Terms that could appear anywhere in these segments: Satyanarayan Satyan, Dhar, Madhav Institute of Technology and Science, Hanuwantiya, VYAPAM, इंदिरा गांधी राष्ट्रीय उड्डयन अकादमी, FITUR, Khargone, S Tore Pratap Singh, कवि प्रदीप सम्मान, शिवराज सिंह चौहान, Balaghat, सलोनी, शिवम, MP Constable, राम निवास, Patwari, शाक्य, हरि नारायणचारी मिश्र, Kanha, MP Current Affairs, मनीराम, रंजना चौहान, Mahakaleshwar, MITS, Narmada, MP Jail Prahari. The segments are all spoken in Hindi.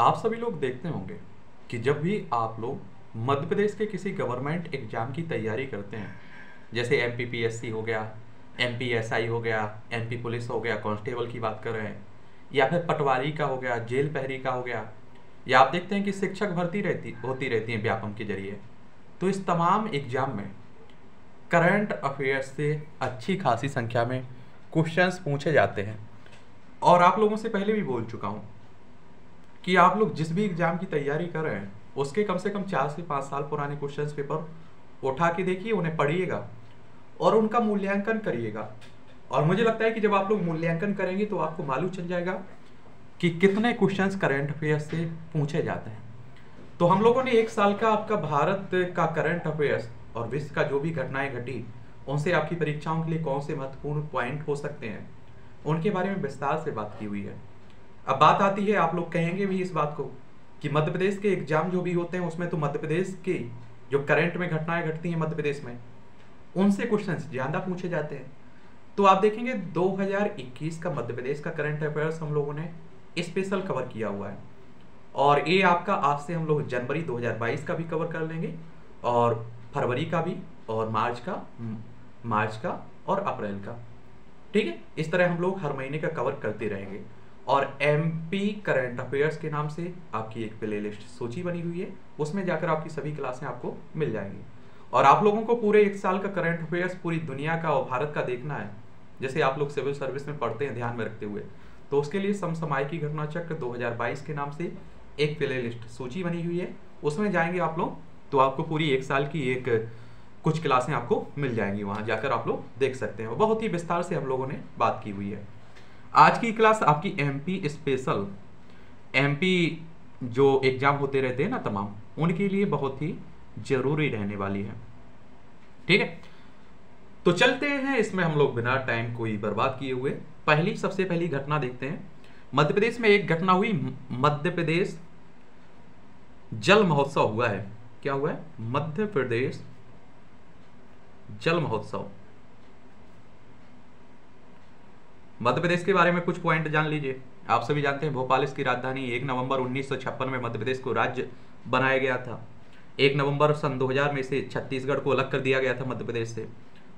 आप सभी लोग देखते होंगे कि जब भी आप लोग मध्य प्रदेश के किसी गवर्नमेंट एग्जाम की तैयारी करते हैं, जैसे MPPSC हो गया, MPSI हो गया, MP पुलिस हो गया, कांस्टेबल की बात कर रहे हैं, या फिर पटवारी का हो गया, जेल प्रहरी का हो गया, या आप देखते हैं कि शिक्षक भर्ती होती रहती है व्यापम के जरिए। तो इस तमाम एग्जाम में करंट अफेयर्स से अच्छी खासी संख्या में क्वेश्चंस पूछे जाते हैं। और आप लोगों से पहले भी बोल चुका हूँ कि आप लोग जिस भी एग्जाम की तैयारी कर रहे हैं उसके कम से कम 4 से 5 साल पुराने क्वेश्चंस पेपर उठा के देखिए, उन्हें पढ़िएगा और उनका मूल्यांकन करिएगा। और मुझे लगता है कि जब आप लोग मूल्यांकन करेंगे तो आपको मालूम चल जाएगा कि कितने क्वेश्चंस करंट अफेयर्स से पूछे जाते हैं। तो हम लोगों ने एक साल का आपका भारत का करंट अफेयर्स और विश्व का जो भी घटनाएं घटी उनसे आपकी परीक्षाओं के लिए कौन से महत्वपूर्ण पॉइंट हो सकते हैं उनके बारे में विस्तार से बात की हुई है। अब बात आती है, आप लोग कहेंगे भी इस बात को कि मध्य प्रदेश के एग्जाम जो भी होते हैं उसमें तो मध्य प्रदेश के जो करंट में घटनाएं घटती हैं मध्य प्रदेश में उनसे क्वेश्चंस ज़्यादा पूछे जाते हैं। तो आप देखेंगे 2021 का मध्य प्रदेश का करंट अफेयर्स हम लोगों ने स्पेशल कवर किया हुआ है और ये आपका आज से हम लोग जनवरी 2022 का भी कवर कर लेंगे और फरवरी का भी और मार्च का और अप्रैल का, ठीक है। इस तरह हम लोग हर महीने का कवर करते रहेंगे। और MP करंट अफेयर्स के नाम से आपकी एक प्लेलिस्ट सूची बनी हुई है, उसमें जाकर आपकी सभी क्लासें आपको मिल जाएंगी। और आप लोगों को पूरे एक साल का करंट अफेयर्स पूरी दुनिया का और भारत का देखना है। जैसे आप लोग सिविल सर्विस में पढ़ते हैं ध्यान में रखते हुए, तो उसके लिए समसामयिकी घटना चक्र 2022 के नाम से एक प्लेलिस्ट सूची बनी हुई है, उसमें जाएंगे आप लोग तो आपको पूरी एक साल की एक कुछ क्लासें आपको मिल जाएंगी, वहाँ जाकर आप लोग देख सकते हैं। बहुत ही विस्तार से हम लोगों ने बात की हुई है। आज की क्लास आपकी MP जो एग्जाम होते रहते हैं ना तमाम, उनके लिए बहुत ही जरूरी रहने वाली है, ठीक है। तो चलते हैं, इसमें हम लोग बिना टाइम कोई बर्बाद किए हुए सबसे पहली घटना देखते हैं। मध्य प्रदेश में एक घटना हुई, मध्य प्रदेश जल महोत्सव हुआ है। क्या हुआ है? मध्य प्रदेश जल महोत्सव। मध्य प्रदेश के बारे में कुछ पॉइंट जान लीजिए। आप सभी जानते हैं भोपाल इसकी राजधानी। 1 नवंबर 1956 में मध्य प्रदेश को राज्य बनाया गया था। 1 नवंबर सन 2000 में से छत्तीसगढ़ को अलग कर दिया गया था मध्य प्रदेश से।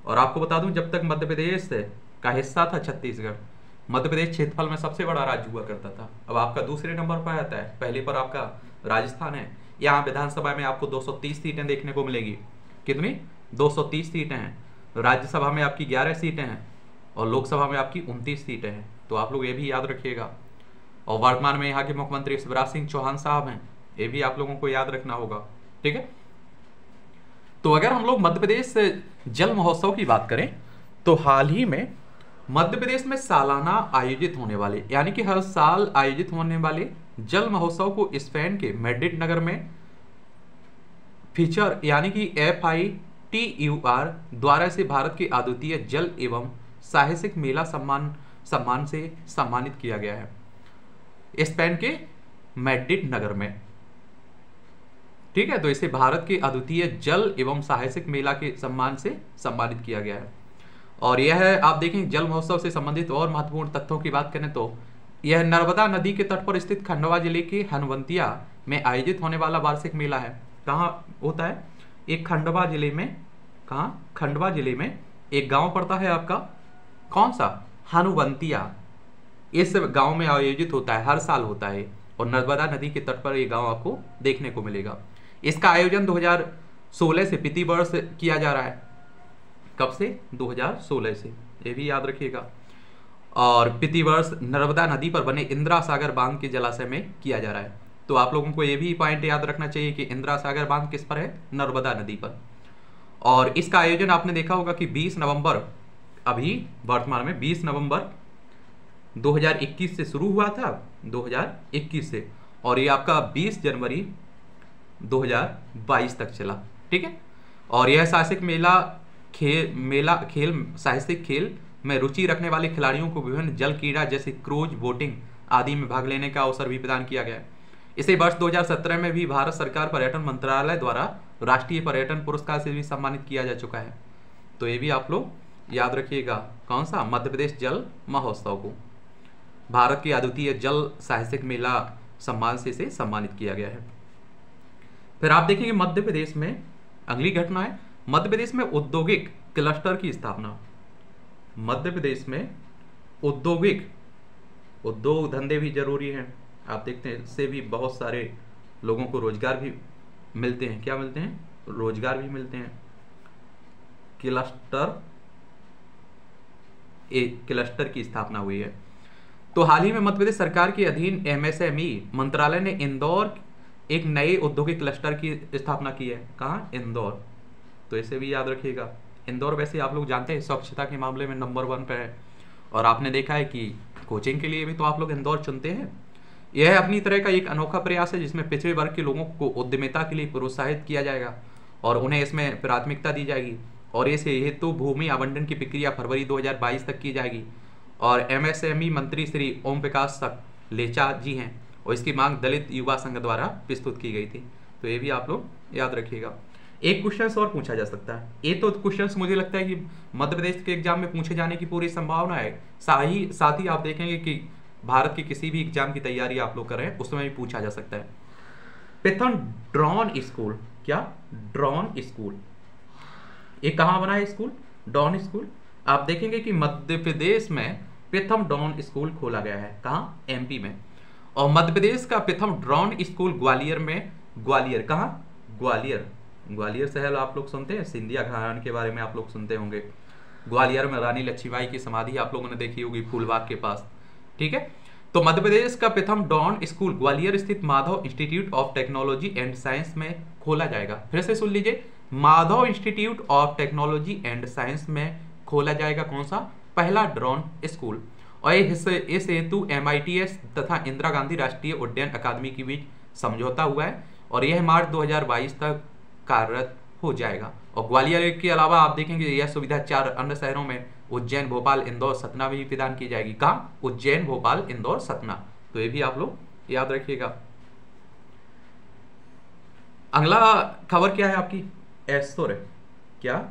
और आपको बता दूं, जब तक मध्य प्रदेश का हिस्सा था छत्तीसगढ़, मध्य प्रदेश क्षेत्रफल में सबसे बड़ा राज्य हुआ करता था। अब आपका दूसरे नंबर पर आता है, पहले पर आपका राजस्थान है। यहाँ विधानसभा में आपको 230 सीटें देखने को मिलेगी। कितनी? 230 सीटें हैं। राज्यसभा में आपकी 11 सीटें हैं और लोकसभा में आपकी 29 सीटें हैं। तो आप लोग ये भी याद रखिएगा। और वर्तमान में यहाँ के मुख्यमंत्री शिवराज सिंह चौहान साहब हैं, ये भी आप लोगों को याद रखना होगा, ठीक है। तो अगर हम लोग मध्य प्रदेश जल महोत्सव की बात करें तो हाल ही में मध्य प्रदेश में सालाना आयोजित होने वाले, यानी कि हर साल आयोजित होने वाले जल महोत्सव को स्पेन के मैड्रिड नगर में फीचर, यानी कि FITUR द्वारा से भारत के अद्वितीय जल एवं साहसिक मेला सम्मान से सम्मानित किया गया है स्पेन के मैड्रिड नगर में, ठीक है। तो इसे भारत के अद्वितीय जल एवं साहसिक मेला के सम्मान से सम्मानित किया गया है। और यह है, आप देखें, जल महोत्सव से संबंधित और महत्वपूर्ण तथ्यों की बात करें तो यह नर्मदा नदी के तट पर स्थित खंडवा जिले के हनुवंतिया में आयोजित होने वाला वार्षिक मेला है। कहाँ होता है? एक खंडवा जिले में। कहाँ? खंडवा जिले में एक गाँव पड़ता है आपका, कौन सा? हनुवंतिया। इस गाँव में आयोजित होता है, हर साल होता है और नर्मदा नदी के तट पर यह गाँव आपको देखने को मिलेगा। इसका आयोजन 2016 से प्रति वर्ष किया जा रहा है। कब से? 2016 से, ये भी याद रखिएगा। और प्रति वर्ष नर्मदा नदी पर बने इंदिरा सागर बांध के जलाशय में किया जा रहा है। तो आप लोगों को ये भी पॉइंट याद रखना चाहिए कि इंदिरा सागर बांध किस पर है? नर्मदा नदी पर। और इसका आयोजन आपने देखा होगा कि 20 नवंबर, अभी वर्तमान में 20 नवंबर 2021 से शुरू हुआ था, 2021 से, और ये आपका 20 जनवरी 2022 तक चला, ठीक है। और यह साहसिक मेला साहसिक खेल में रुचि रखने वाले खिलाड़ियों को विभिन्न जल क्रीड़ा जैसे क्रूज, बोटिंग आदि में भाग लेने का अवसर भी प्रदान किया गया है। इसे वर्ष 2017 में भी भारत सरकार पर्यटन मंत्रालय द्वारा राष्ट्रीय पर्यटन पुरस्कार से भी सम्मानित किया जा चुका है। तो ये भी आप लोग याद रखिएगा, कौन सा? मध्य प्रदेश जल महोत्सव को भारत के अद्वितीय जल साहसिक मेला सम्मान से इसे सम्मानित किया गया है। फिर आप देखेंगे मध्य प्रदेश में अगली घटना है, मध्य प्रदेश में औद्योगिक क्लस्टर की स्थापना। मध्य प्रदेश में औद्योगिक, उद्योग धंधे भी जरूरी हैं, आप देखते हैं इससे भी बहुत सारे लोगों को रोजगार भी मिलते हैं। क्या मिलते हैं? रोजगार भी मिलते हैं। क्लस्टर की स्थापना हुई है। तो हाल ही में मध्य प्रदेश सरकार के अधीन MSME मंत्रालय ने इंदौर एक नए औद्योगिक क्लस्टर की स्थापना की है। कहाँ? इंदौर। तो इसे भी याद रखिएगा। इंदौर वैसे आप लोग जानते हैं स्वच्छता के मामले में नंबर 1 पर है, और आपने देखा है कि कोचिंग के लिए भी तो आप लोग इंदौर चुनते हैं। यह अपनी तरह का एक अनोखा प्रयास है जिसमें पिछड़े वर्ग के लोगों को उद्यमिता के लिए प्रोत्साहित किया जाएगा और उन्हें इसमें प्राथमिकता दी जाएगी, और इस हेतु तो भूमि आवंटन की प्रक्रिया फरवरी 2022 तक की जाएगी। और MSME मंत्री श्री ओम प्रकाश लेचा जी हैं, और इसकी मांग दलित युवा संघ द्वारा प्रस्तुत की गई थी। तो ये भी आप लोग याद रखिएगा। एक क्वेश्चन और पूछा जा सकता है, ये तो क्वेश्चन मुझे लगता है कि मध्य प्रदेश के एग्जाम में पूछे जाने की पूरी संभावना है। साथ ही आप देखेंगे कि भारत के किसी भी एग्जाम की तैयारी आप लोग कर रहे हैं उसमें भी पूछा जा सकता है। प्रथम ड्रोन स्कूल, क्या? ड्रोन स्कूल, ये कहाँ बना है स्कूल? Drone school. आप देखेंगे कि मध्य प्रदेश में प्रथम ड्रोन स्कूल खोला गया है। कहाँ? MP में। और मध्य प्रदेश का प्रथम ड्रोन स्कूल ग्वालियर में। ग्वालियर कहाँ? ग्वालियर, ग्वालियर शहर आप लोग सुनते हैं, सिंधिया घराने के बारे में आप लोग सुनते होंगे। ग्वालियर में रानी लक्ष्मीबाई की समाधि आप लोगों ने देखी होगी, फूलबाग के पास, ठीक है। तो मध्य प्रदेश का प्रथम ड्रोन स्कूल ग्वालियर स्थित Madhav institute of technology and science में खोला जाएगा। फिर से सुन लीजिए, Madhav institute of technology and science में खोला जाएगा कौन सा? पहला ड्रोन स्कूल। और इस हेतु MITS तथा इंदिरा गांधी राष्ट्रीय उड्डयन अकादमी के बीच समझौता हुआ है, और यह मार्च 2022 तक कार्यरत हो जाएगा। और ग्वालियर के अलावा आप देखेंगे यह सुविधा 4 अन्य शहरों में उज्जैन, भोपाल, इंदौर, सतना भी प्रदान की जाएगी। कहाँ? उज्जैन, भोपाल, इंदौर, सतना। तो ये भी आप लोग याद रखिएगा। अगला खबर क्या है आपकी? एस तोरे, क्या?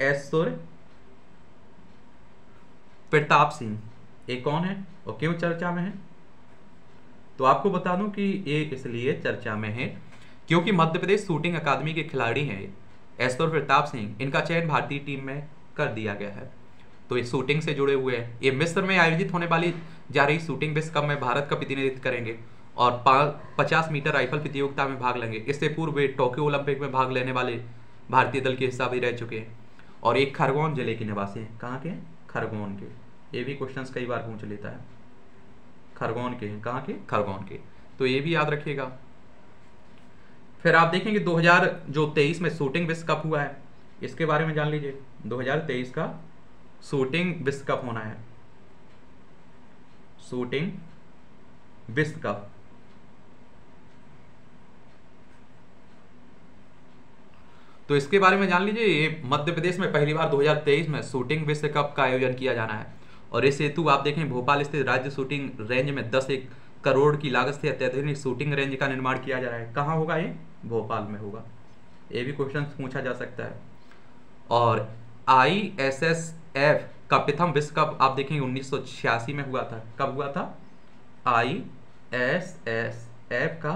एस तोरे प्रताप सिंह, ये कौन है और क्यों चर्चा में है? तो आपको बता दूं कि ये इसलिए चर्चा में है क्योंकि मध्य प्रदेश शूटिंग अकादमी के खिलाड़ी हैं एस तोरे प्रताप सिंह। इनका चयन भारतीय टीम में कर दिया गया है। तो ये शूटिंग से जुड़े हुए हैं। ये मिस्र में आयोजित होने वाली जा रही शूटिंग विश्व कप में भारत का प्रतिनिधित्व करेंगे और 50 मीटर राइफल प्रतियोगिता में भाग लेंगे। इससे पूर्व वे टोक्यो ओलंपिक में भाग लेने वाले भारतीय दल के हिस्सा भी रह चुके हैं, और एक खरगोन जिले के निवासी हैं। कहाँ के? खरगोन के। ये भी क्वेश्चंस कई बार पूछ लेता है, खरगोन के हैं। कहाँ के? खरगोन के। तो ये भी याद रखिएगा। फिर आप देखेंगे 2023 में शूटिंग विश्व कप हुआ है, इसके बारे में जान लीजिए। 2023 का शूटिंग विश्व कप होना है, शूटिंग विश्व कप। तो इसके बारे में जान लीजिए। ये मध्य प्रदेश में पहली बार 2023 में शूटिंग विश्व कप का आयोजन किया जाना है, और इस हेतु आप देखें भोपाल स्थित राज्य शूटिंग रेंज में 10 करोड़ की लागत से अत्याधुनिक शूटिंग रेंज का निर्माण किया जा रहा है। कहाँ होगा ये? भोपाल में होगा। ये भी क्वेश्चन पूछा जा सकता है। और ISSF का प्रथम विश्व कप आप देखेंगे 1986 में हुआ था। कब हुआ था? ISSF का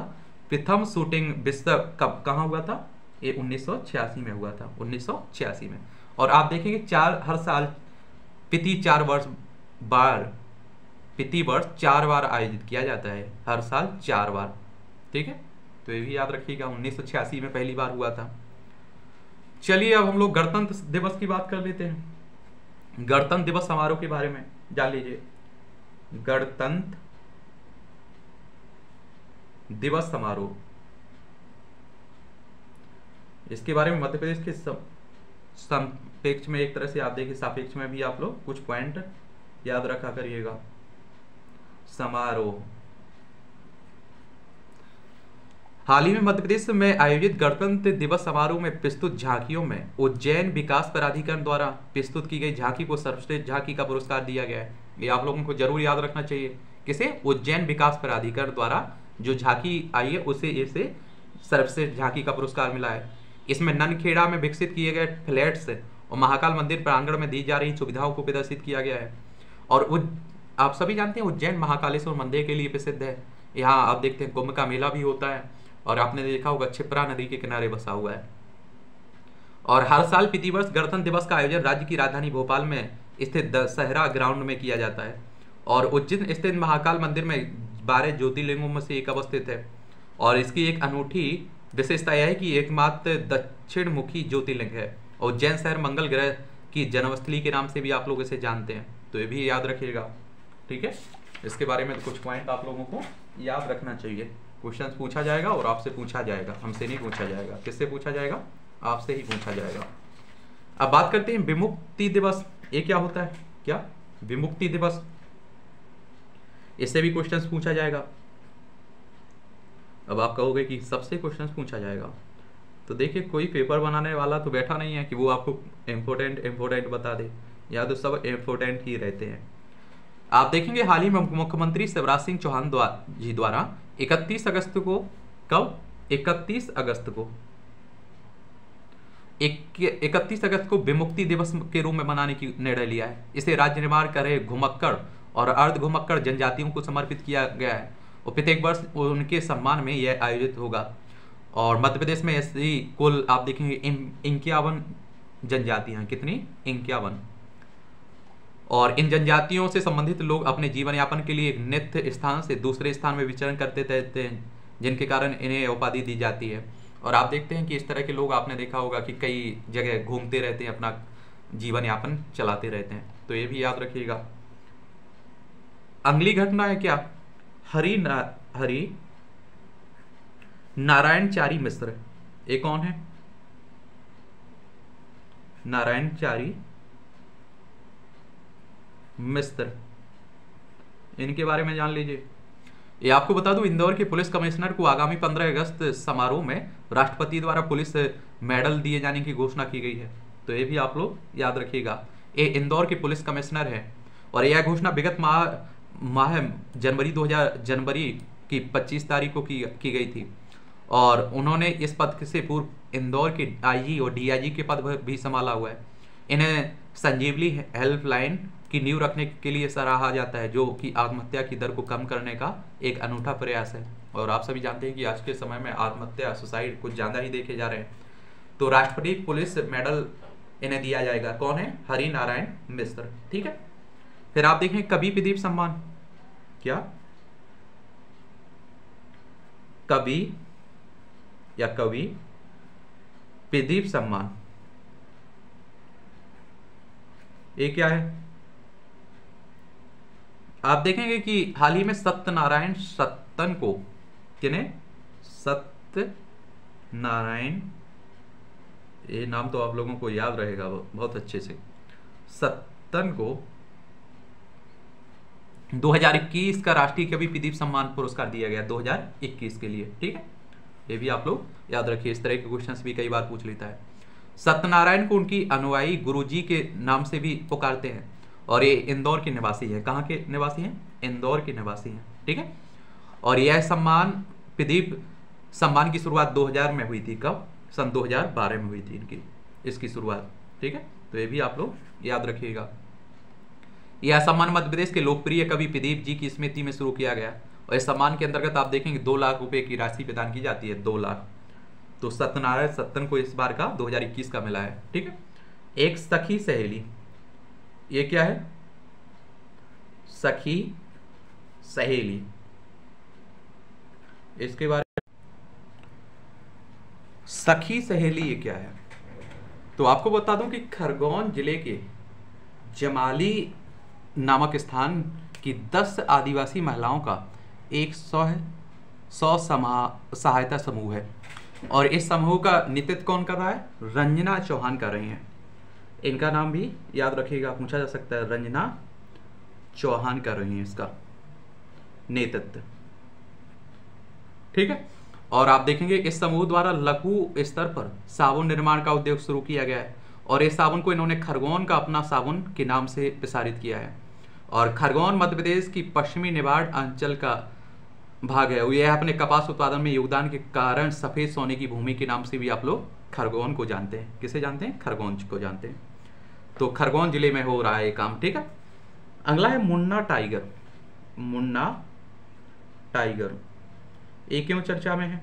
प्रथम शूटिंग विश्व कप कहाँ हुआ था? ये 1986 में हुआ था, 1986 में। और आप देखेंगे प्रति वर्ष चार बार आयोजित किया जाता है, हर साल 4 बार, ठीक है। तो ये भी याद रखिएगा, 1986 में पहली बार हुआ था। चलिए अब हम लोग गणतंत्र दिवस की बात कर लेते हैं। गणतंत्र दिवस समारोह के बारे में जान लीजिए। गणतंत्र दिवस समारोह, इसके बारे में मध्य प्रदेश के सापेक्ष में, एक तरह से आप देखिए सापेक्ष में भी आप लोग कुछ पॉइंट याद रखा करिएगा। समारोह, हाल ही में मध्य प्रदेश में आयोजित गणतंत्र दिवस समारोह में प्रस्तुत झांकियों में उज्जैन विकास प्राधिकरण द्वारा प्रस्तुत की गई झांकी को सर्वश्रेष्ठ झांकी का पुरस्कार दिया गया है। ये आप लोगों को जरूर याद रखना चाहिए। किसे? उज्जैन विकास प्राधिकरण द्वारा जो झांकी आई है उसे इसे सर्वश्रेष्ठ झांकी का पुरस्कार मिला है। इसमें ननखेड़ा में विकसित किए गए फ्लैट्स और महाकाल मंदिर प्रांगण में दी जा रही सुविधाओं को प्रदर्शित किया गया है। और आप सभी जानते हैं उज्जैन महाकालेश्वर मंदिर के लिए प्रसिद्ध है। यहाँ आप देखते हैं कुंभ का मेला भी होता है और आपने देखा होगा छिप्रा नदी के किनारे बसा हुआ है। और हर साल प्रतिवर्ष गणतंत्र दिवस का आयोजन राज्य की राजधानी भोपाल में स्थित दशहरा ग्राउंड में किया जाता है। और उज्जैन स्थित महाकाल मंदिर में 12 ज्योतिर्लिंगों में से एक अवस्थित है। और इसकी एक अनूठी विशेषता यह है कि एकमात्र दक्षिण मुखी ज्योतिर्लिंग है। और उज्जैन शहर मंगल ग्रह की जन्मस्थली के नाम से भी आप लोग इसे जानते हैं, तो ये भी याद रखिएगा, ठीक है। इसके बारे में कुछ पॉइंट आप लोगों को याद रखना चाहिए। क्वेश्चन पूछा जाएगा और आपसे पूछा जाएगा, हमसे नहीं पूछा जाएगा। किससे पूछा जाएगा? आपसे ही पूछा जाएगा। अब बात करते हैं विमुक्ति दिवस। ये क्या होता है? क्या विमुक्ति दिवस? इससे भी क्वेश्चंस पूछा जाएगा। अब आप कहोगे कि सबसे क्वेश्चंस पूछा जाएगा, तो देखिए कोई पेपर बनाने वाला तो बैठा नहीं है कि वो आपको इम्पोर्टेंट बता दे, या तो सब इम्पोर्टेंट ही रहते हैं। आप देखेंगे हाल ही में मुख्यमंत्री शिवराज सिंह चौहान जी द्वारा 31 अगस्त को, कब? 31 अगस्त को, 31 अगस्त को विमुक्ति दिवस के रूप में मनाने की निर्णय लिया है। इसे राज्य निर्माण कर रहे घुमक्कड़ और अर्ध घुमक्कड़ जनजातियों को समर्पित किया गया है और प्रत्येक वर्ष उनके सम्मान में यह आयोजित होगा। और मध्य प्रदेश में ऐसी कुल आप देखेंगे 51 जनजातियां, कितनी? 51। और इन जनजातियों से संबंधित लोग अपने जीवन यापन के लिए एक नित्य स्थान से दूसरे स्थान में विचरण करते रहते हैं, जिनके कारण इन्हें उपाधि दी जाती है। और आप देखते हैं कि इस तरह के लोग आपने देखा होगा कि कई जगह घूमते रहते हैं, अपना जीवन यापन चलाते रहते हैं, तो ये भी याद रखिएगा। अगली घटना है क्या? हरि नारायणचारी मिश्र। ये कौन है? नारायणचारी मिश्र, इनके बारे में जान लीजिए। ये आपको बता दूं, इंदौर के पुलिस कमिश्नर को आगामी 15 अगस्त समारोह में राष्ट्रपति द्वारा पुलिस मेडल दिए जाने की घोषणा की गई है, तो ये भी आप लोग याद रखिएगा। ये इंदौर के पुलिस कमिश्नर है और यह घोषणा विगत माह जनवरी की 25 तारीख को की गई थी। और उन्होंने इस पद से पूर्व इंदौर के आईजी और डीआईजी के पद भी संभाला हुआ है। इन्हें संजीवनी हेल्पलाइन की नींव रखने के लिए सराहा जाता है, जो कि आत्महत्या की दर को कम करने का एक अनूठा प्रयास है। और आप सभी जानते हैं कि आज के समय में आत्महत्या, सुसाइड कुछ ज़्यादा ही देखे जा रहे हैं, तो राष्ट्रपति पुलिस मेडल इन्हें दिया जाएगा। कौन है? हरि नारायण मिश्र, ठीक है। फिर आप देखें कवि प्रदीप सम्मान। क्या? कवि या कवि प्रदीप सम्मान, ये क्या है? आप देखेंगे कि हाल ही में सत्यनारायण सत्यन को, किने? सत्यनारायण, ये नाम तो आप लोगों को याद रहेगा बहुत अच्छे से। सत्यन को 2021 का राष्ट्रीय कवि प्रदीप सम्मान पुरस्कार दिया गया 2021 के लिए, ठीक है। ये भी आप लोग याद रखिए, इस तरह के क्वेश्चंस भी कई बार पूछ लेता है। सत्यनारायण को उनकी अनुयायी गुरुजी के नाम से भी पुकारते हैं और ये इंदौर के निवासी है। कहाँ के निवासी हैं? इंदौर के निवासी हैं, ठीक है। और यह सम्मान प्रदीप सम्मान की शुरुआत 2000 में हुई थी। कब? सन 2012 में हुई थी इनकी, इसकी शुरुआत, ठीक है। तो ये भी आप लोग याद रखिएगा। यह सम्मान मध्य प्रदेश के लोकप्रिय कवि प्रदीप जी की स्मृति में शुरू किया गया और इस सम्मान के अंतर्गत आप देखेंगे 2 लाख रुपए की राशि प्रदान की जाती है, 2 लाख। तो सत्यनारायण सत्यन को इस बार का 2021 का मिला है, ठीक है। एक सखी सहेली, ये क्या है? सखी सहेली, इसके बारे में, सखी सहेली ये क्या है? तो आपको बता दूं कि खरगोन जिले के जमाली नामक स्थान की 10 आदिवासी महिलाओं का एक 100 सहायता समूह है और इस समूह का नेतृत्व कौन कर रहा है? रंजना चौहान कर रही हैं। इनका नाम भी याद रखिएगा, पूछा जा सकता है, रंजना चौहान कर रही हैं इसका नेतृत्व, ठीक है। और आप देखेंगे इस समूह द्वारा लघु स्तर पर साबुन निर्माण का उद्योग शुरू किया गया है और इस साबुन को इन्होंने खरगोन का अपना साबुन के नाम से प्रसारित किया है। और खरगोन मध्य प्रदेश की पश्चिमी निवाड़ अंचल का भाग है। यह अपने कपास उत्पादन में योगदान के कारण सफेद सोने की भूमि के नाम से भी आप लोग खरगोन को जानते हैं। किसे जानते हैं? खरगोन को जानते हैं। तो खरगोन जिले में हो रहा है ये काम, ठीक है। अगला है मुन्ना टाइगर। मुन्ना टाइगर ये क्यों चर्चा में है?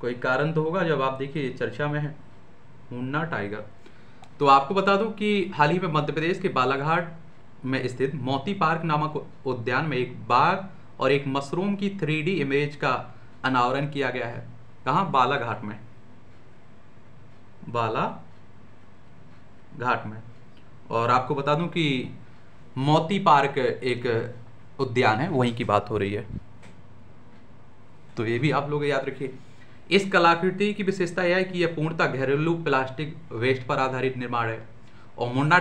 कोई कारण तो होगा। जब आप देखिए चर्चा में है मुन्ना टाइगर, तो आपको बता दूं कि हाल ही में मध्य प्रदेश के बालाघाट में स्थित मोती पार्क नामक उद्यान में एक बाघ और एक मशरूम की 3D इमेज का अनावरण किया गया है। कहाँ? बालाघाट में। बालाघाट में। और आपको बता दूं कि मोती पार्क एक उद्यान है, वहीं की बात हो रही है, तो ये भी आप लोग याद रखिए। इस कलाकृति की विशेषता यह है कि यह पूर्णतः घरेलू प्लास्टिक वेस्ट पर आधारित निर्माण है। और मुन्ना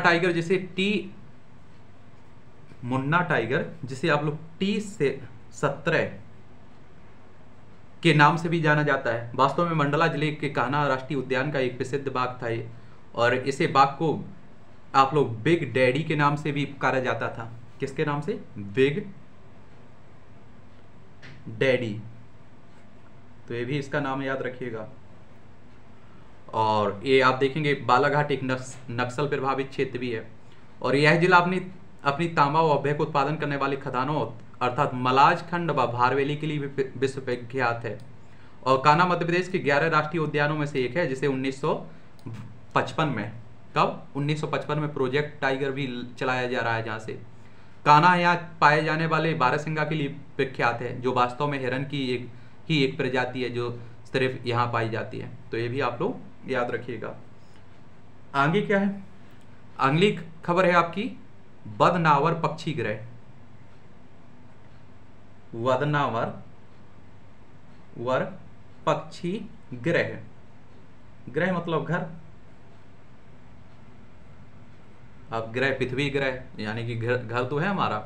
टाइगर जिसे आप लोग T-17 के नाम से भी जाना जाता है, वास्तव में मंडला जिले के कान्हा राष्ट्रीय उद्यान का एक प्रसिद्ध बाघ था ये। और इसे बाघ को आप लोग बिग डैडी के नाम से भी पुकारा जाता था। किसके नाम से? Big daddy. तो ये भी इसका नाम याद रखिएगा। और ये आप देखेंगे बालाघाट एक नक्सल प्रभावित क्षेत्र भी है, और यह जिला अपनी तांबा व अभ्यय का उत्पादन करने वाले खदानों अर्थात मलाज खंड व भारवेली के लिए भी विश्व विख्यात है। और कान्हा मध्य प्रदेश के 11 राष्ट्रीय उद्यानों में से एक है, जिसे 1955 में 1955 में प्रोजेक्ट टाइगर भी चलाया जा रहा है, जहाँ से कान्हा यहाँ पाए जाने वाले बारासिंगा के लिए विख्यात है, जो वास्तव में हिरन की एक प्रजाति है जो सिर्फ यहाँ पाई जाती है। तो ये भी आप लोग याद रखिएगा। आगे क्या है? अगली खबर है आपकी बदनावर पक्षी ग्रह। बदनावर पक्षी ग्रह, ग्रह मतलब घर। अब ग्रह पृथ्वी ग्रह, यानी कि घर तो है हमारा।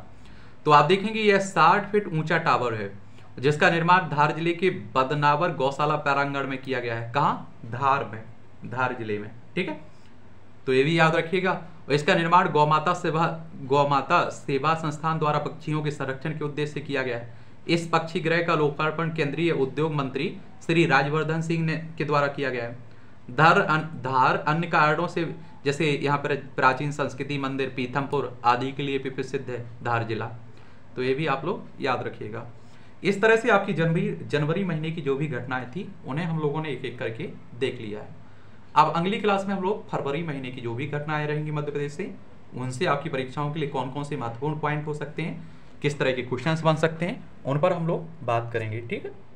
तो आप देखेंगे यह 60 फीट ऊंचा टावर है, जिसका निर्माण धार जिले के बदनावर गौशाला प्रांगण में किया गया है। कहाँ? धार में, धार जिले में। ठीक है, तो ये भी याद रखिएगा। और इसका निर्माण गौमाता सेवा संस्थान द्वारा पक्षियों के संरक्षण के उद्देश्य से किया गया है। इस पक्षी गृह का लोकार्पण केंद्रीय उद्योग मंत्री श्री राजवर्धन सिंह के द्वारा किया गया है। धार अन्य कारणों से, जैसे यहाँ पर प्राचीन संस्कृति मंदिर पीथमपुर आदि के लिए भी प्रसिद्ध है धार जिला। तो ये भी आप लोग याद रखिएगा। इस तरह से आपकी जनवरी महीने की जो भी घटनाएं थी, उन्हें हम लोगों ने एक एक करके देख लिया है। अब अगली क्लास में हम लोग फरवरी महीने की जो भी घटनाएं रहेंगी मध्य प्रदेश से, उनसे आपकी परीक्षाओं के लिए कौन कौन से महत्वपूर्ण पॉइंट हो सकते हैं, किस तरह के क्वेश्चंस बन सकते हैं, उन पर हम लोग बात करेंगे। ठीक है।